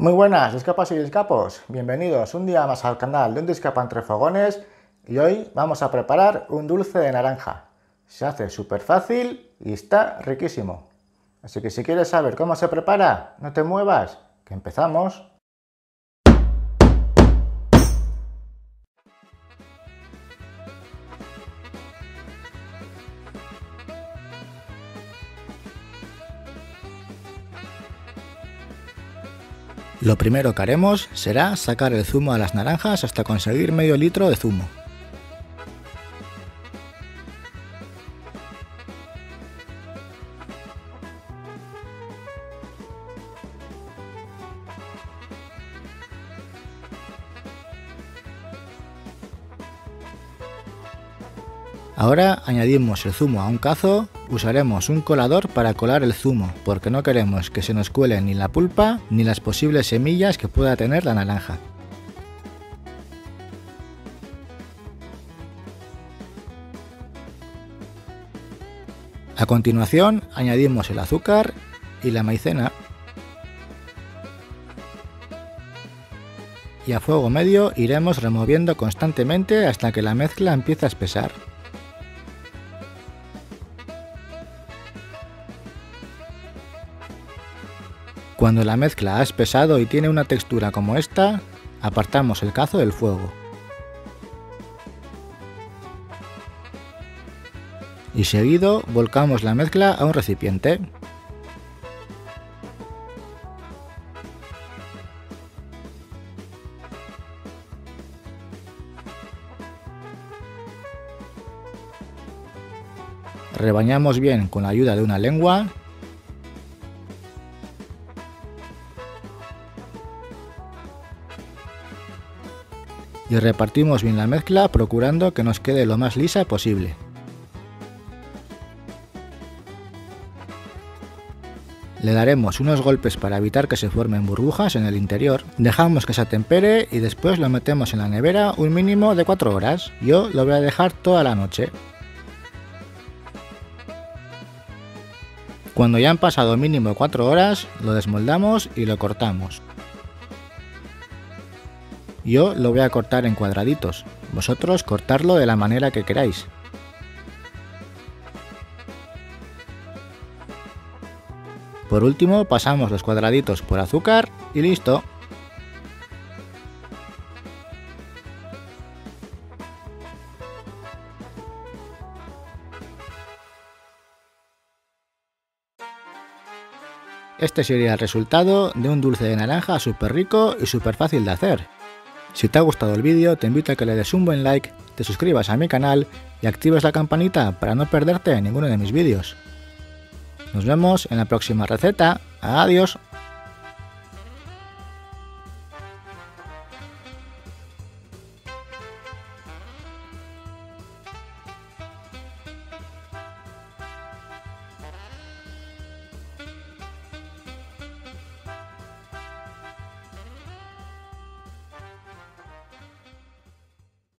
Muy buenas, discapas y discapos, bienvenidos un día más al canal de Un Discapa Entre Fogones y hoy vamos a preparar un dulce de naranja. Se hace súper fácil y está riquísimo. Así que si quieres saber cómo se prepara, no te muevas, que empezamos. Lo primero que haremos será sacar el zumo de las naranjas hasta conseguir medio litro de zumo. Ahora añadimos el zumo a un cazo, usaremos un colador para colar el zumo, porque no queremos que se nos cuele ni la pulpa ni las posibles semillas que pueda tener la naranja. A continuación añadimos el azúcar y la maicena y a fuego medio iremos removiendo constantemente hasta que la mezcla empiece a espesar. Cuando la mezcla ha espesado y tiene una textura como esta, apartamos el cazo del fuego. Y seguido volcamos la mezcla a un recipiente. Rebañamos bien con la ayuda de una lengua. Y repartimos bien la mezcla procurando que nos quede lo más lisa posible. Le daremos unos golpes para evitar que se formen burbujas en el interior, dejamos que se atempere y después lo metemos en la nevera un mínimo de 4 horas. Yo lo voy a dejar toda la noche. Cuando ya han pasado mínimo 4 horas, lo desmoldamos y lo cortamos. Yo lo voy a cortar en cuadraditos, vosotros cortarlo de la manera que queráis. Por último pasamos los cuadraditos por azúcar y listo. Este sería el resultado de un dulce de naranja súper rico y súper fácil de hacer. Si te ha gustado el vídeo, te invito a que le des un buen like, te suscribas a mi canal y actives la campanita para no perderte ninguno de mis vídeos. Nos vemos en la próxima receta. Adiós.